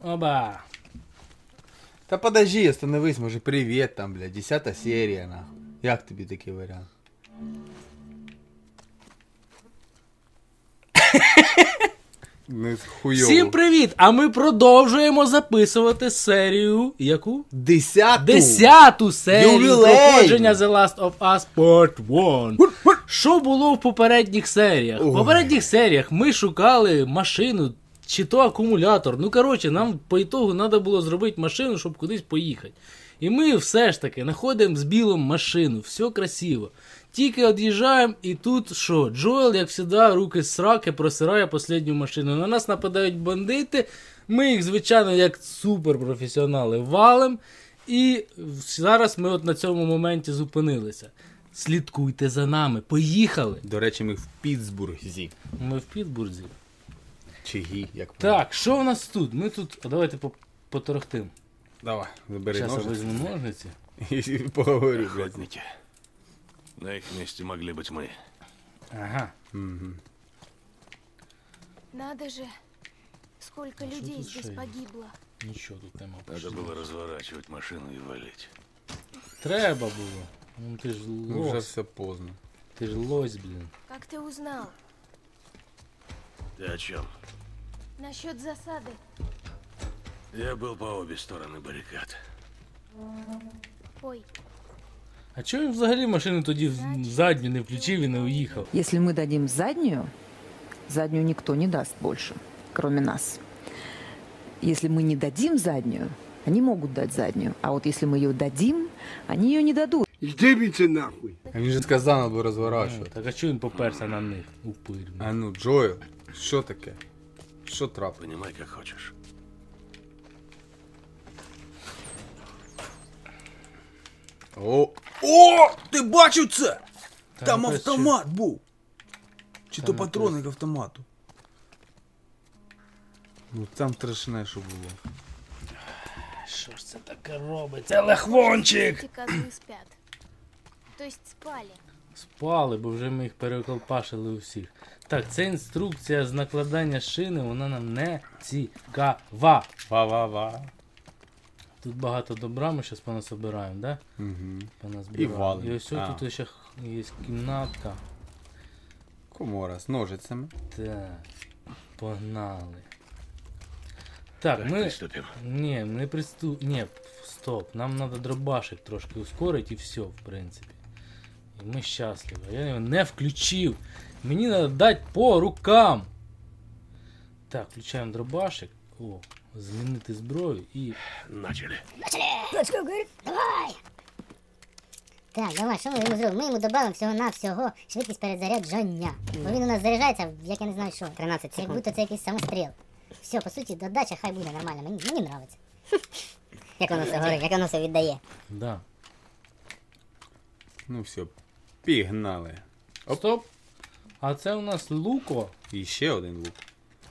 Оба. Да подожди, остановись, может, привет там, блядь, 10-я серия, нахуй. Як тебе такие варианты? Всім привіт! А ми продовжуємо записувати серію, яку? 10-ту серію проходження The Last of Us Part 1. Що було в попередніх серіях? В попередніх серіях ми шукали машину, чи то акумулятор. Ну коротше, нам по ітогу треба було зробити машину, щоб кудись поїхати. І ми все ж таки знаходимо з Білом машину, все красиво. Тільки від'їжджаємо, і тут що? Джоел, як завжди, руки з сраки просирає останню машину. На нас нападають бандити, ми їх, звичайно, як суперпрофесіонали валим. І зараз ми от на цьому моменті зупинилися. Слідкуйте за нами, поїхали! До речі, ми в Піттсбурзі. Ми в Піттсбурзі. Чигі, як ми. Так, що в нас тут? Ми тут, давайте поторохтим. Давай, забери ножниці. Зараз візьму ножниці. І поговорю, блядь. На их месте могли быть мы. Ага. Угу. Надо же, сколько людей здесь погибло. Ничего тут не могло. Надо было разворачивать машину и валить. Треба было. Ну ты ж лось. Ну, уже все поздно. Ты же лось, блин. Как ты узнал? Ты о чем? Насчет засады. Я был по обе стороны баррикад. Ой. А чого він взагалі машину тоді в задню не включив і не уїхав? Якщо ми дадим задню, задню ніхто не дасть більше, крім нас. Якщо ми не дадим задню, вони можуть дати задню. А от якщо ми її дадим, вони її не дадуть. Йдемте нахуй! А він же сказав, треба розворачувати. Так а чого він поперся на них? Упирний. А ну, Джою, що таке? Що трапило? Понімай, як хочеш. О! О! Ти бачив це? Там автомат був! Чи то патрони к автомату? Ну там страшне, що було. Що ж це таке робить? Це лахвончик! Ті козли спять. Тобто спали. Спали, бо вже ми їх переколпашили усіх. Так, ця інструкція з накладання шини, вона нам не цікава. Ва-ва-ва. Тут багато добра, ми зараз понасобираємо, да? Угу. Понасобираємо. І ось тут ще є кімнатка. Комора з ножицями. Так, погнали. Так, ми... Ні, не приступ... Ні, стоп, нам треба дробашик трошки ускорити і все, в принципі. І ми щасливі. Я його не включив. Мені треба дати по рукам. Так, включаємо дробашик. О. Змінити зброю і... Начали. Начали! Точку, говорю, давай! Так, давай, що ми йому зробимо? Ми йому додаємо всього-навсього швидкість перезаряджання. Бо він у нас заряджається, як я не знаю що. 13 секунд. Як будто це якийсь самостріл. Все, по суті, додача хай буде нормально. Мені нравиться. Як воно все горить, як воно все віддає. Да. Ну все, пігнали. Стоп! А це у нас луко. І ще один лук.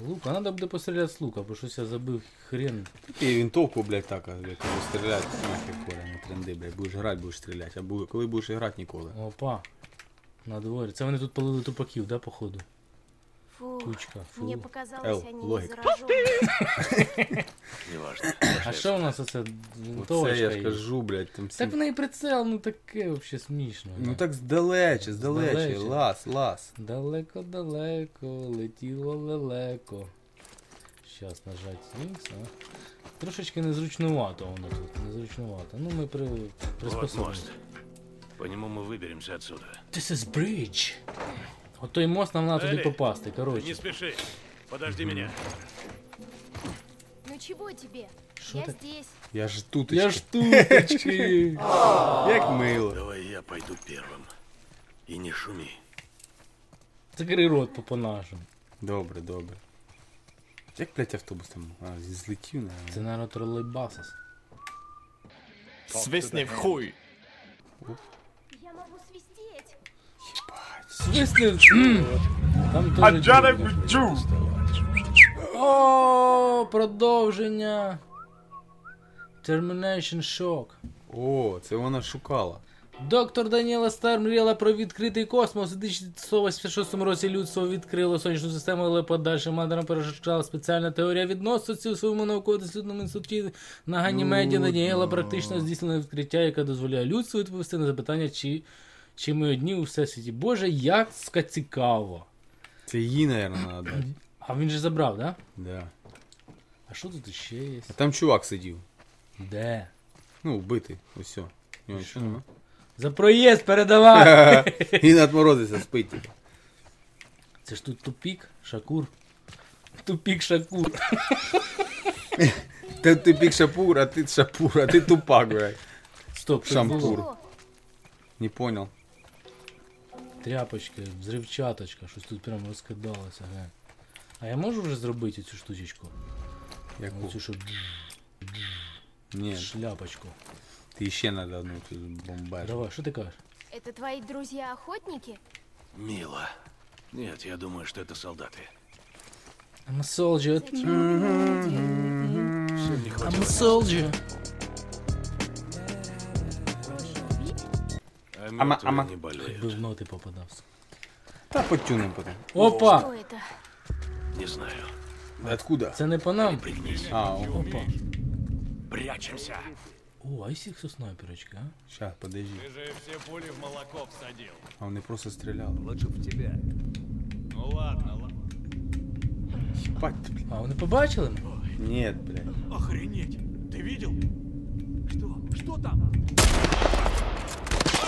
Лука, надо буде постріляти з лука, бо щось я забив хрен. І винтовку, блядь, так, коли стріляти, нахер коля, не тренди, блядь, будеш грати, будеш стріляти, а коли будеш грати, ніколи. Опа, на дворі. Це вони тут полили тупаків, да, походу? Фу, кучка, фу. Мені показалось, вони не заражені. Неважно. А що у нас оце винтовочка є? Оце я скажу, блядь, там всім. Так в неї прицел, ну таке, взагалі, смішно. Ну так здалече, здалече, лас, лас. Далеко-далеко, летіло лелеко. Щас нажать X, а? Трошечки незручновато воно тут, незручновато. Ну ми приспособимося. По ньому ми виберемося відсюди. This is bridge. Вот той мост нам надо туда попасти, короче. Не спеши, подожди меня. Ну чего тебе? Шо я так? Здесь. Я ж туточки. Я ж туточки. Как мыло. Давай я пойду первым. И не шуми. Закрой рот, попонажем. Добре, добре. Как, блядь, автобус там? А, здесь летів, наверное. Это, наверное, троллейбасос. Свистни в хуй. Я могу свистеть. Свистнет. Там тоже. О, продовження. Termination shock. О, це вона шукала. Доктор Даніела Стар мріяла про відкритий космос. У 1986 році людство відкрило сонячну систему, але подальшим манером перешкала спеціальна теорія відносності. У своєму науково-дослідному інституті на Ганімеді Даніела практично здійснила відкриття, яке дозволяє людству відповісти на запитання, чи ми одні у всесвіті. Боже, як цікаво. Це її, мабуть, треба дати. А він же забрав, так? Да? Так. Да. А що тут ще є? А там чувак сидів. Де? Ну, вбитий. Ось все. Нього нічого нема. За проїзд передавай! Він отморозився, спить. Це ж тут тупік, Шакур. Тупік, Шакур. Ти тупік, Шапур, а ти тупак, блядь. Стоп, Шампур. Не понял. Тряпочки, взривчаточка, щось тут прямо розкидалося, глянь. А я можу вже зробити цю штучечку? Яку? Оцю, що... Ні. Шляпочку. Ты еще надо одну бомбать. Давай, что ты кажешь? Это твои друзья-охотники? Мило. Нет, я думаю, что это солдаты. I'm a soldier. I'm a солдат. Ама. В ноты попадался. Да, подтюнем потом. Опа! Что это? Не знаю. Откуда? Это не по нам. А, опа. Прячемся. О, а если их со снайперочка, а? Сейчас, подожди. Ты же все пули в молоко всадил. А он и просто стрелял. Лучше в тебя. Ну ладно, ладно. Спать, блядь. А он и побачил его? Нет, блядь. Охренеть, ты видел? Что? Что там?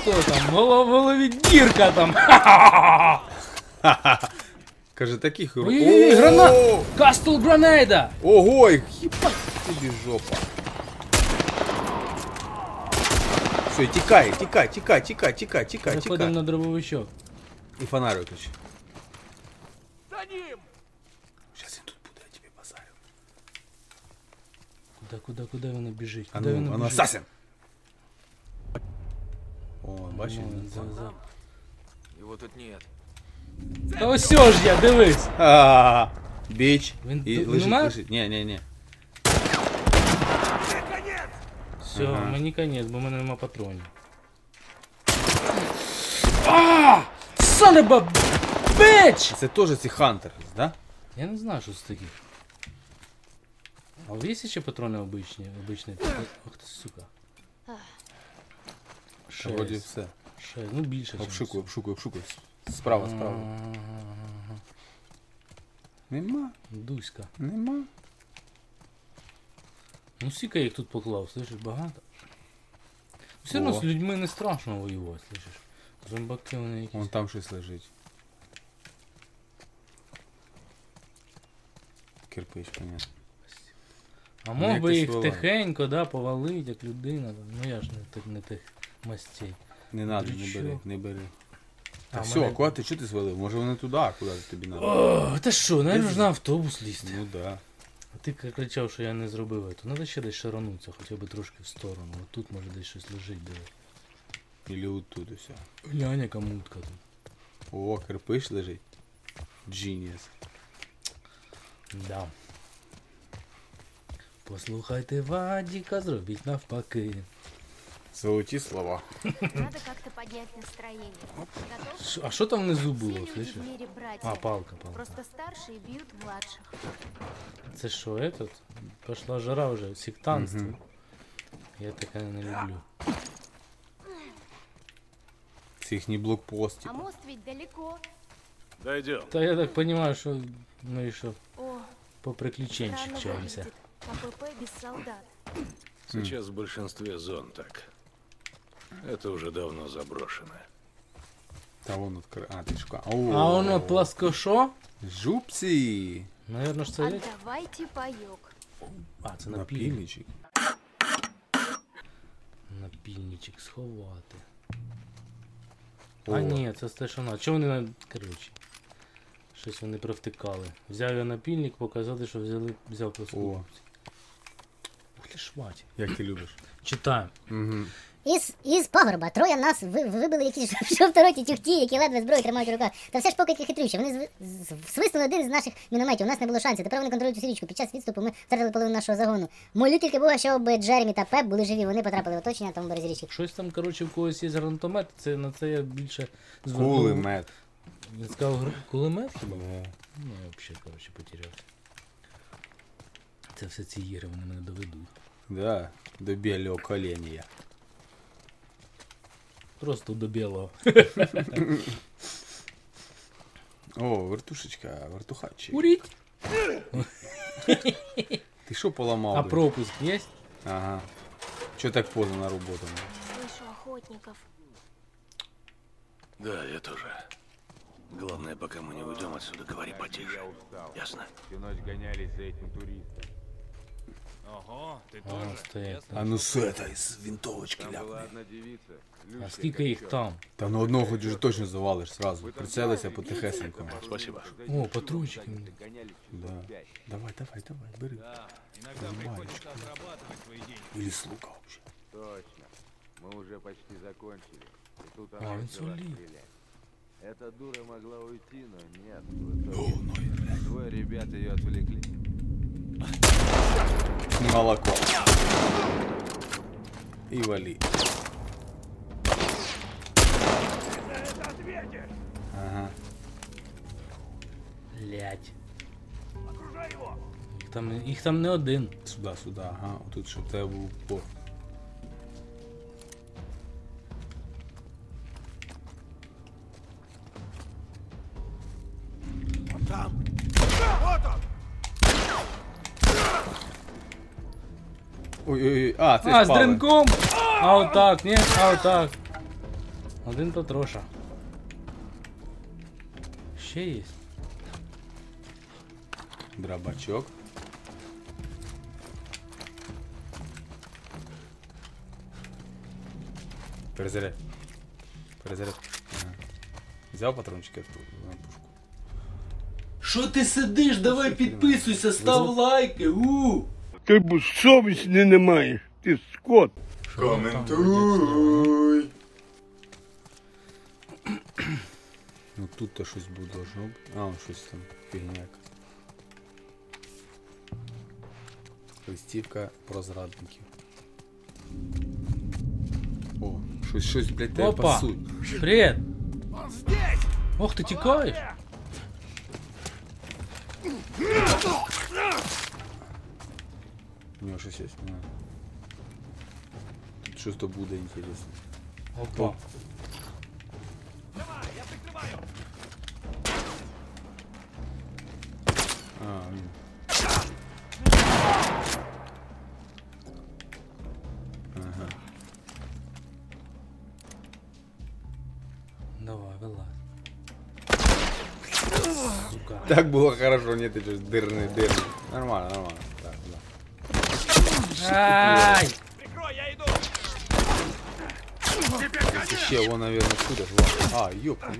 Что там? Головоловить дирка там. Кажется, таких... Ой, гранат! Castle Granade! Ого, ебать тебе жопа. Все, тикай. Заходим на дробовичок. И фонарь выключи. За ним! Сейчас я тут буду, я тебе базарю. Куда она бежит? Куда она ассасин! О, бачишь? Его тут нет. Да все ж я, дивись! Бич. Лежит. Не. Все, мені конец, бо в мене нема патронів. Ааа! Son of a bitch! Це теж ці хантери, да? Я не знаю, що це таке. А є ще патрони обичні? Ох ти, сука. Вроді все. Шесть, ну більше. Обшукуй. Справа. Нема. Дуська. Нема. Ну сіка їх тут поклав, слышиш, багато. Все одно з людьми не страшно воювати, слышиш. Зомбаки вони якісь. Вон там щось лежить. Кирпич, понятно. А мог би їх тихенько, да, повалити, як людина. Ну я ж не тих мастей. Не надо, не бери. Та все, куди ти, що ти звалив? Може вони туди, а куди тобі надо? О, та що, навіть на автобус лізти. Ну да. А ти кричав, що я не зробив це. Треба ще десь шаранутися, хоча б трошки в сторону. От тут може десь щось лежить, диви. Ілі оттуди все. Глянь, яка мутка тут. О, кирпич лежить. Genius. Да. Послухайте Вадіка, зробіть навпаки. Золоті слова. Надо как-то поднять настроение. А что там внизу было, слышишь? А, палка. Просто старшие бьют младших. Это что, этот? Пошла жара уже, сектантство. Угу. Я такая не люблю. С их не блокпостик. А мост ведь далеко. Дойдем. Да я так понимаю, что мы еще по приключенчик чаемся. КПП без солдат. Сейчас в большинстве зон так. Это уже давно заброшено. Да вон открыт. А, ты шка. А оно плоскошо? Жупси. Наверное, что это? Давайте паёк. А, это напильничек. Напильничек сховати. А нет, это стешина. Чего они, короче, щось вони провтикали. Взяв я напильник, показати, що взяв плоскопці. Ух ти, шмать. Як ти любиш. Читаємо. Із пагорба троє нас вибили якісь шовтороті тюхті, які ледве зброю тримають у руках. Та все ж поки хитрюще. Вони свиснули один з наших мінометів. У нас не було шансів. Тепер вони контролюють усю річку. Під час відступу ми втратили половину нашого загону. Молю тільки Бога, що оби Джеремі та Пеп були живі. Вони потрапили в оточення, а там березі річки. Щось там, коротше, в когось є гранатомет. Це на це я більше звернув. Кулемет. Я сказав, кулемет? Ну, я взагалі, коротше, потерявся. Це все ці ігри, вони мене доведуть. Да, до білого коленя. Просто до белого. О, вертушечка, вертухачик. Курить! Ты что поломал? А пропуск есть? Ага. Че так поздно на работу? Слышу охотников. Да, я тоже. Главное, пока мы не уйдем отсюда, говори потише. Ясно? Всю ночь гонялись за этим туристом. Ого, ты тоже. А ну с этой, с винтовочки ляпни. А сколько их там? Там на одного хоть уже точно завалишь сразу. Прицелися потихесенько. Спасибо. О, патрульчики. Да. Давай, давай, давай, бери. Или с лука вообще. Точно. Мы уже почти закончили. А, он сулит. Эта дура могла уйти, но нет. Двое ребят ее отвлекли. Молоко. И вали. Ага. Блять. Окружай его. Их там не один. Сюда, сюда, ага. Вот тут что-то был упор. Вот там. Вот он. Ой-ой-ой, а, це з дринком! А отак, ні, а отак. Один то троша. Ще є. Дробачок. Перезаряд. Перезаряд. Ага. Взяв патрончики в пушку. Що ти сидиш? Давай підписуйся, став лайки, у! Ти бо совісті не маєш, ти скот. Коментуй. Ну тут-то щось буде, должно бути. А, он щось там, фігняк. Листівка про зрадників. О, щось, блядь, тебе пасуть. Привіт. Ох, ти тікаєш. У него 6 есть. Тут что-то будет интересно. Опа. Давай, я прикрываю. А, ага. Давай, вылазь. Сука. Так было хорошо, нет, ты что, дырный. Нормально, нормально. Так, да. Ай! Прикрой, я иду! Еще его, наверное, куда жла. А, ёпта.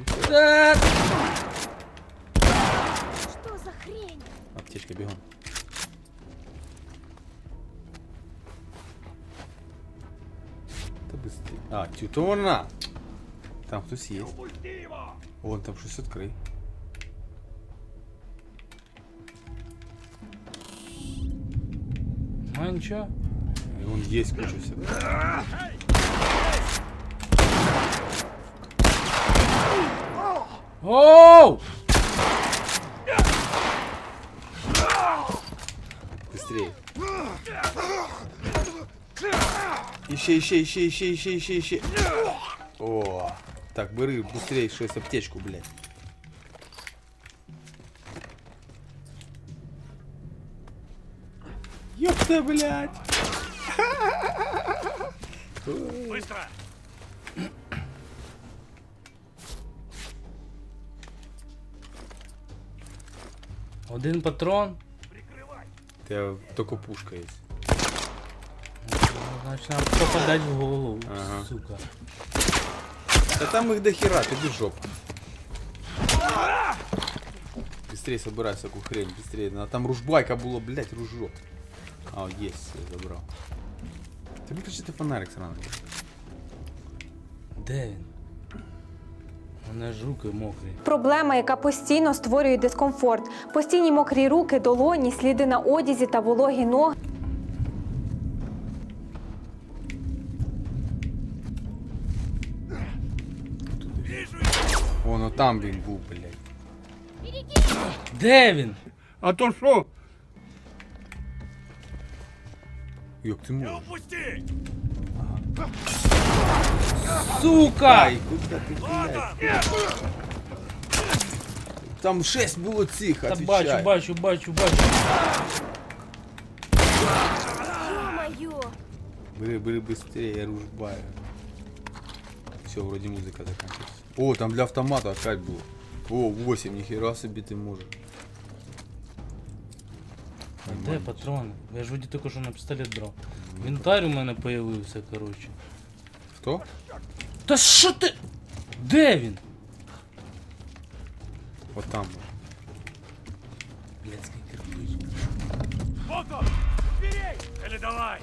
Что за хрень? Аптечка, бегом. Да быстрее. А, тютона! Там кто съел? Вон там 600 крей. А ничего. И он есть куча всего. Оу! Быстрее. Ищи. О, так, бери быстрее, что есть аптечку, блядь. Ёпта, блядь! Быстро! Один патрон. Прикрывай. У тебя только пушка есть. Значит, надо попадать в голову, ага. Сука. Да там их до хера, ты без жопы. Быстрее собирай всякую хрень, быстрее. А там ружбайка была, блядь, ружок. А, есть, я забрал. Ты выключи ты фонарик сразу. Де він? Вона ж руки мокрі. Проблема, яка постійно створює дискомфорт. Постійні мокрі руки, долоні, сліди на одязі та вологі ноги. Воно там він був, блядь. Де він? А то що? Як ти можеш? Сука! Там 6 було цих, отвечай. Та бачу. Бери, быстрее, я ружбаю. Все, вроде музыка заканчивается. О, там для автомата опять было. О, 8, нихера себе ты можешь. Де патрони? Я ж вроді тільки що на пістолет брав. Інвентар у мене появився, коротше. Хто? Та що ти? Де він? От там. Блядський кирпич. Вот он! Бери! Или давай!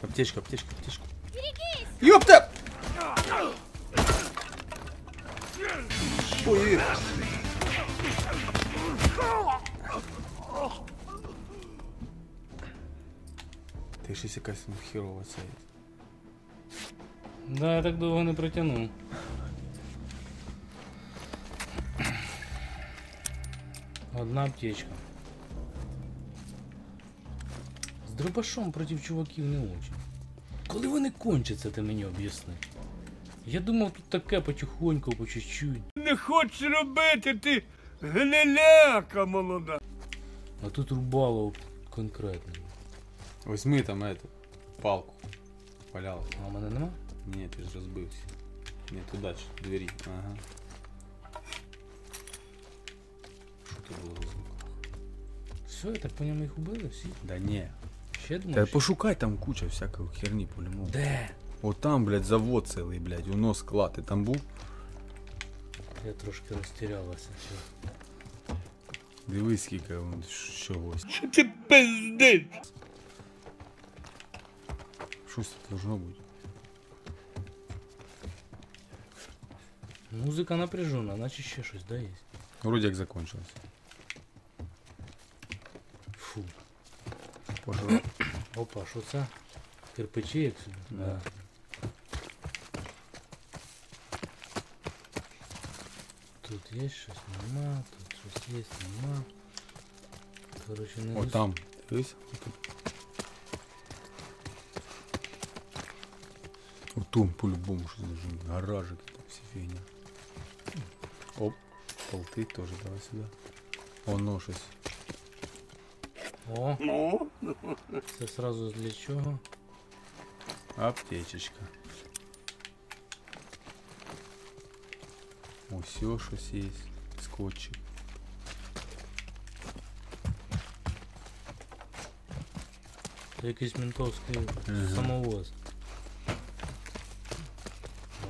Капец! Аптечка. Ёпта! Ой. Ты ж якась херово цей. Да, я так довго не протягнув. Одна аптечка. З дробашом проти чуваків не очень. Коли вони кончаться, ти мені об'ясни. Я думав, тут таке потихоньку, по чуть-чуть. Не хочеш робити, ти гниляка молода. А тут рубало конкретно. Возьми там эту палку. Валялась. А у мене нема? Ні, ти ж розбився. Ні, туди, двері. Ага. Що це було в руках? Все, я так поняв, їх убили всі? Да ні. Да пошукай, там куча всякой херни пулемов. Да. Вот там, блядь, завод целый, блядь, у нас склад. Ты там был? Я трошки растерялась. Дивись, сколько он чегось. Что ты пиздишь? Что здесь должно быть? Музыка напряжена, значит еще что-то, да, есть? Вроде как закончилось. Фу. Пожалуй. Опа, що це? Кирпичі, як собі? Да. Тут є щось, нема, тут щось є, нема. Короче, не о, там. Дивись. О, там по-любому щось лежить. Гаражик, там всі фігня. Оп, полти теж, давай сюди. Воно щось. О, это сразу для чего? Аптечечка. О, все, что есть. Скотчик. Это какой-то ментовский самовоз.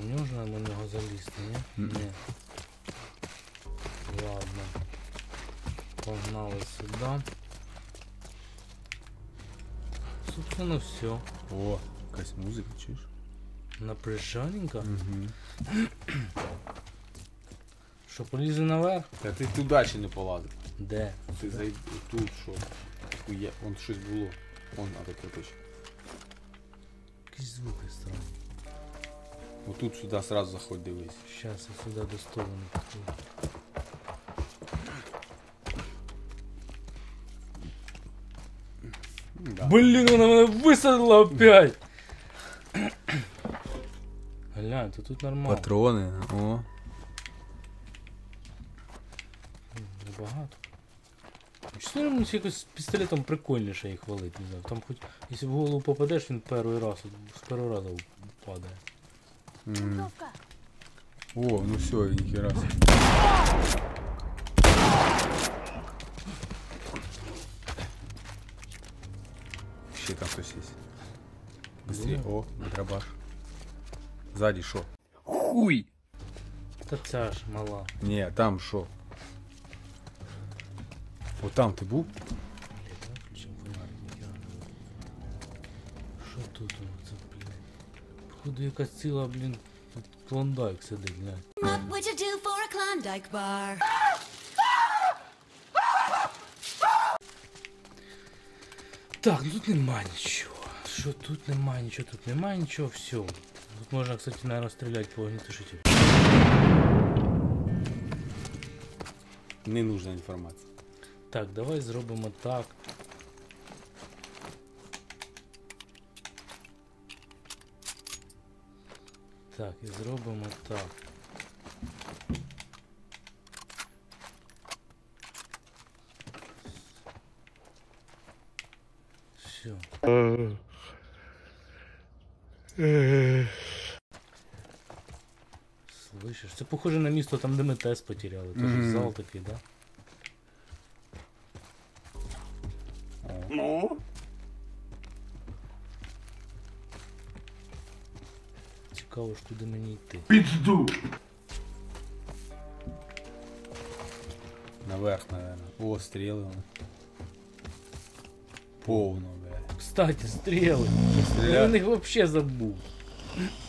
У него же надо на него залезть, не? Нет. Ладно. Погнали сюда. Собственно, все. О, какая-то музыка, чуешь? Напряжененько? Угу. Что, полезли наверх? Да ты туда еще не полазил. Где? Ты зайди тут, что? Хуя, он что-то было. Он, а так вот еще. Какие звуки странные. Вот тут сюда сразу заходи, дивись. Сейчас я сюда доставлю. Да. Блин, она меня высадила опять! Глянь, то тут нормально. Патроны, о. Небагато. Честно, мені якось з пістолетом прикольніше їх валити, не знаю. Там хоч, якщо в голову попадеш, він з першого разу падає. О, ну все, ніхера. Там кто есть. Быстрее. О, дробаш. Сзади шо? Хуй! Это ця ж мала. Не, там шо? Вот там ты был? Что тут? Походу я косила, блин, клондайк сидит, блядь. Так, ну тут нема ничего. Что тут нема ничего, все. Тут можно, кстати, наверное, стрелять по огнетушителю. Не нужна информация. Так, давай сделаем так. Так, и сделаем так. Все. Слышишь? Это похоже на место, там где мы тест потеряли. Тоже зал такой, да? Ну? Цікаво, что до меня идти. Пизду! Наверх, наверное. О, стрелы. Полно, блядь. Кстати, стрелы. Я на них вообще забыл.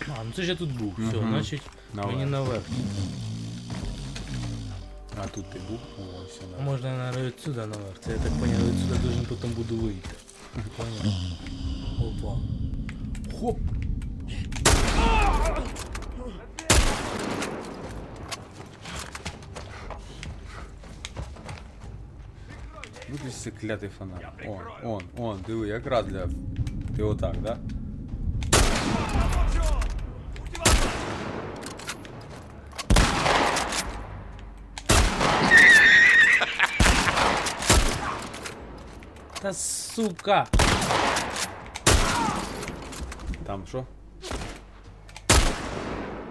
А, ну це ж я тут був. Все, значить, мені наверх. А тут ти був? О, все, наверх. Можна, наверное, відсюди наверх. Це я так понял, відсюди должен потім буду вийти. Понял? Опа. Хоп! Ну ти ж клятий фонарь. Он, диви, якраз для... Ти отак, да? Да сука! Там что?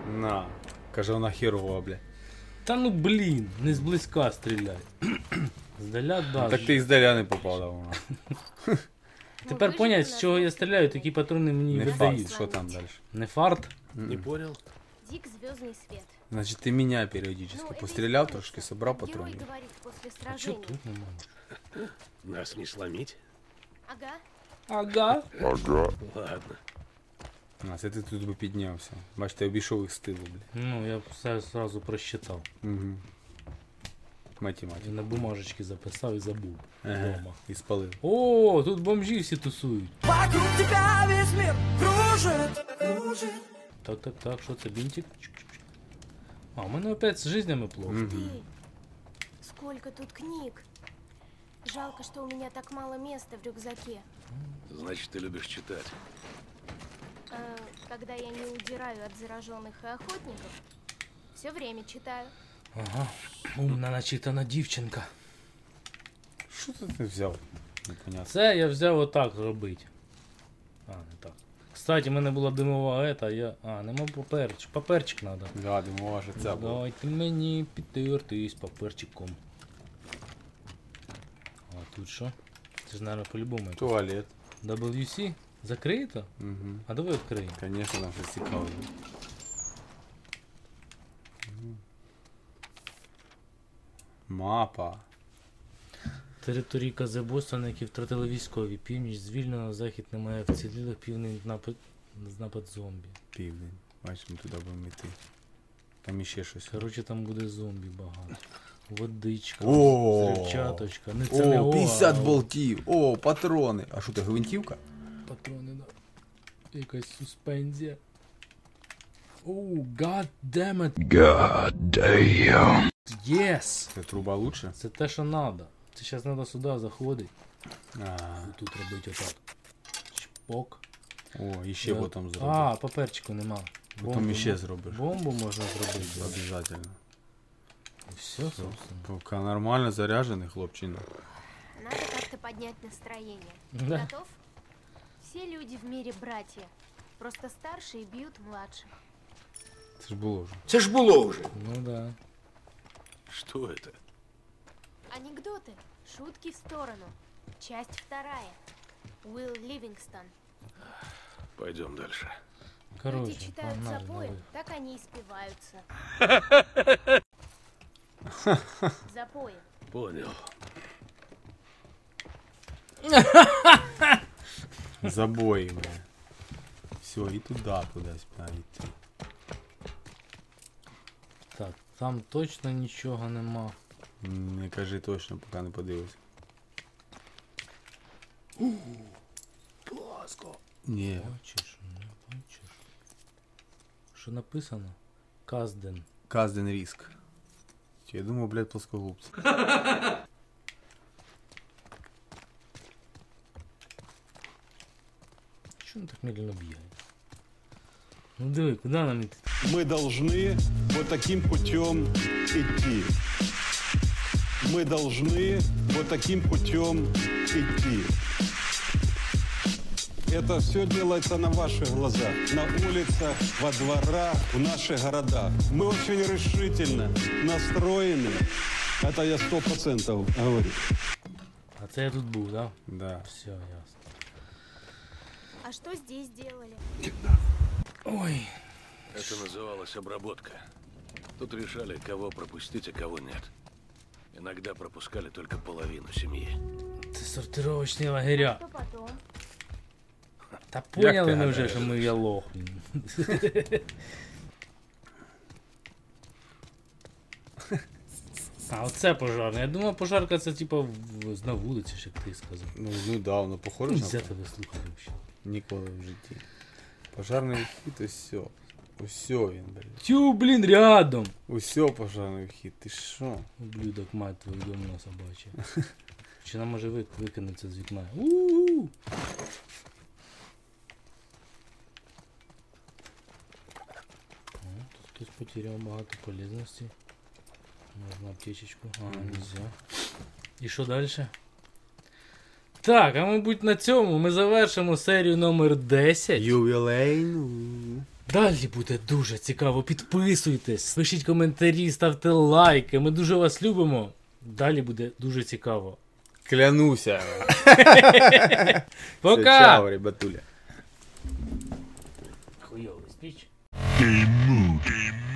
На, каже вона херова, бля. Та ну блин, не зблизька стріляй. Здаля, да. Так ты издаля не попал, да, вона. Тепер понять, з чого я стріляю, такі патрони мені не дають. Що там далі? Не фарт? Не понял. Дик, звездный свет. Значит, ты меня периодически пострелял, трошки собрал патроны. А что тут не можешь? Нас не сломить? Ага. Ага. Ага. Ладно. Нас это тут бы поднялся. Бач, ты обошел их с тыла, блядь. Ну, я сразу просчитал. Угу. Математика. Я на бумажечке записал и забыл. Ага. Дома. И спалил. О, тут бомжи все тусуют. Вокруг тебя весь мир кружит. Так, что это, бинтик? А, у меня опять с жизнями плохо. Сколько тут книг. Жалко, что у меня так мало места в рюкзаке. Значит, ты любишь читать. Когда я не удираю от зараженных и охотников, все время читаю. Ага, умна начитана девчонка. Что ты взял? Непонятно. Це я взял вот так робить. А, не так. Кстати, у меня была дымовая эта, я... А, нема паперчик. Паперчик надо. Да, дымовая же ця була. Давайте мені підтвертись паперчиком. А тут что? Это же, наверное, по-любому. Туалет. WC? Закрыто? Угу. А давай откроем. Конечно, нам же стекало. Мапа. Території Казебоса, на які втратили військові. Північ звільнено, захід немає вцілілих, південь напад зомбі. Південь. Бачимо, ми туди будемо йти. Там ще щось. Короче, там буде зомбі багато. Водичка, взривчаточка. Не, це не ОА. О, 50 болтів. О, патрони. А що, це гвинтівка? Патрони, да. Якась суспензія. О, god damn it. God damn. Yes. Це труба лучше? Це те, що надо. Сейчас надо сюда заходить. А-а-а. Тут робить вот так. Чпок. О, еще вот там сделать. А, паперчику нема. Потом еще сделаешь. Бомбу можно сделать. Обязательно. И все, собственно. Пока нормально заряженный, хлопчина. Надо как-то поднять настроение. Да. Готов? Все люди в мире братья. Просто старшие бьют младших. Это ж было уже. Это ж было уже. Ну да. Что это? Анекдоты, шутки в сторону. Часть вторая. Уилл Ливингстон. Пойдем дальше. Короче, люди читают запои, так они и спиваются. Запои. Понял. Забои, бля. Все, и туда ставить. Так, там точно ничего нема. Не кажи точно, пока не подивився. Пласко. Не. Бачиш, не бачиш. Що написано? Казден. Казден риск. Я думаю, блядь, плоскогубцы. Чё он так медленно бьет? Ну давай, куда нам идти? Мы должны вот таким путем идти. Мы должны вот таким путем идти. Это все делается на ваших глазах, на улицах, во дворах, в наших городах. Мы очень решительно настроены. Это я 100% говорю. А это я тут был, да? Да. Все, ясно. А что здесь делали? Ой. Это называлось обработка. Тут решали, кого пропустить, а кого нет. Иногда пропускали только половину семьи. Это сортировочные лагеря. Что потом? Да поняли мы уже, что мы я лох. А вот это пожарный. Я думал, пожарка это типа на улице, как ты сказал. Ну да, но похоже. Нельзя тебя слухать вообще. Никогда в жизни. Пожарный хит, и все. Усё, блин. Тю, блин, рядом. Усё, пожарный хит, ты шо? Ублюдок, мать твою, дом на собачья. Чи нам може викинуться з вікна? У-у-у. Потерял багато полезности. Можно аптечечку. А, нельзя. И что дальше? Так, а мабуть на цьому ми завершимо серію номер 10. Ювілейну. Далі буде дуже цікаво. Підписуйтесь, пишіть коментарі, ставте лайки. Ми дуже вас любимо. Далі буде дуже цікаво. Клянуся. Пока. Чао, ребятуля. Хуйовий спіч. Game mood.